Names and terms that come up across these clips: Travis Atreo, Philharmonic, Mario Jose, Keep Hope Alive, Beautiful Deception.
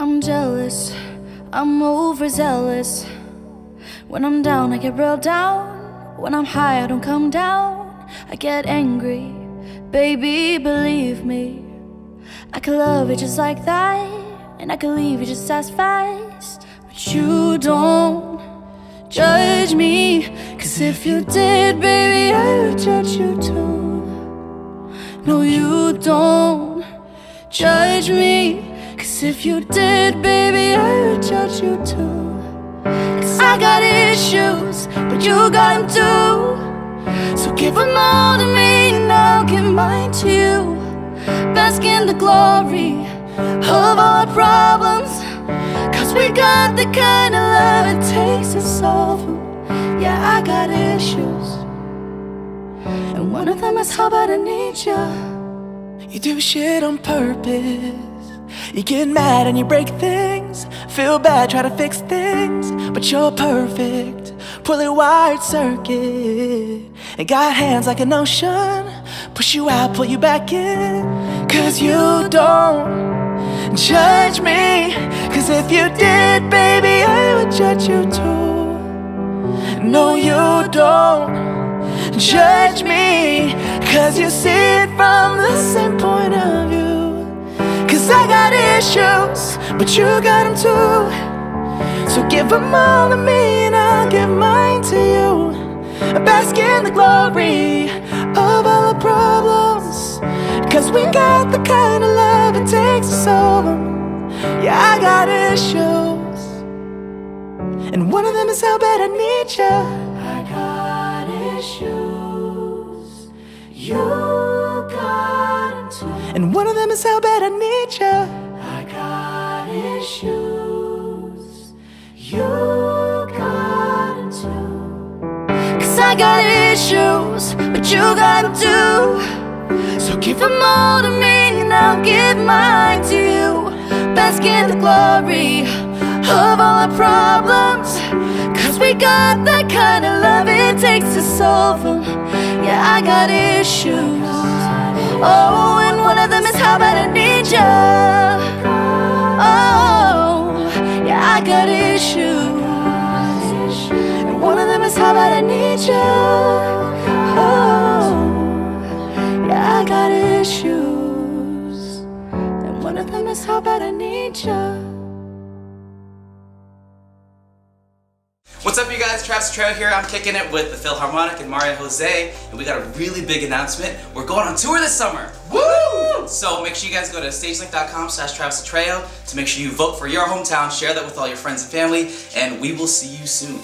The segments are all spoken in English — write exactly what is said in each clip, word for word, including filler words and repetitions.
I'm jealous, I'm overzealous. When I'm down, I get real down. When I'm high, I don't come down. I get angry, baby, believe me. I could love you just like that, and I could leave you just as fast. But you don't judge me, 'cause if you did, baby, I would judge you too. No, you don't judge me, 'cause if you did, baby, I would judge you too. 'Cause I got issues, but you got them too. So give them all to me and I'll give mine to you. Bask in the glory of our problems, 'cause we got the kind of love it takes to solve them. Yeah, I got issues, and one of them is how bad I need you. You do shit on purpose. You get mad and you break things. Feel bad, try to fix things, but you're perfect. Pulling wired circuit. It got hands like an ocean. Push you out, pull you back in. 'Cause you don't judge me, 'cause if you did, baby, I would judge you too. No, you don't judge me, 'cause you see it from the same point of view. 'Cause I got issues, but you got them too. So give them all to me and I'll give mine to you. Bask in the glory of all the problems, 'cause we got the kind of love it takes to solve them. Yeah, I got issues, and one of them is how bad I need you. I got issues, you. And one of them is how bad I need you. I got issues, you got them too. 'Cause I got issues, but you got them too. So give them all to me and I'll give mine to you. Bask in the glory of all our problems, 'cause we got that kind of love it takes to solve them. Yeah, I got issues. Oh, and one of them is how bad I need ya. Oh, yeah, I got issues, and one of them is how bad I need ya. Oh, yeah, I got issues, and one of them is how bad I need ya. What's up, you guys? Travis Atreo here. I'm kicking it with the Philharmonic and Mario Jose, and we got a really big announcement. We're going on tour this summer. Woo! So make sure you guys go to stagelink dot com slash Travis Atreo to make sure you vote for your hometown, share that with all your friends and family, and we will see you soon.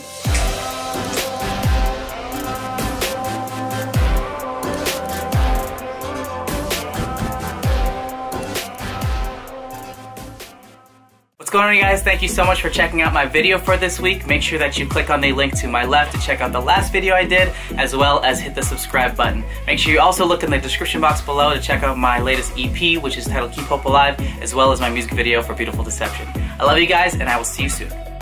What's going on, you guys? Thank you so much for checking out my video for this week. Make sure that you click on the link to my left to check out the last video I did, as well as hit the subscribe button. Make sure you also look in the description box below to check out my latest E P, which is titled Keep Hope Alive, as well as my music video for Beautiful Deception. I love you guys, and I will see you soon.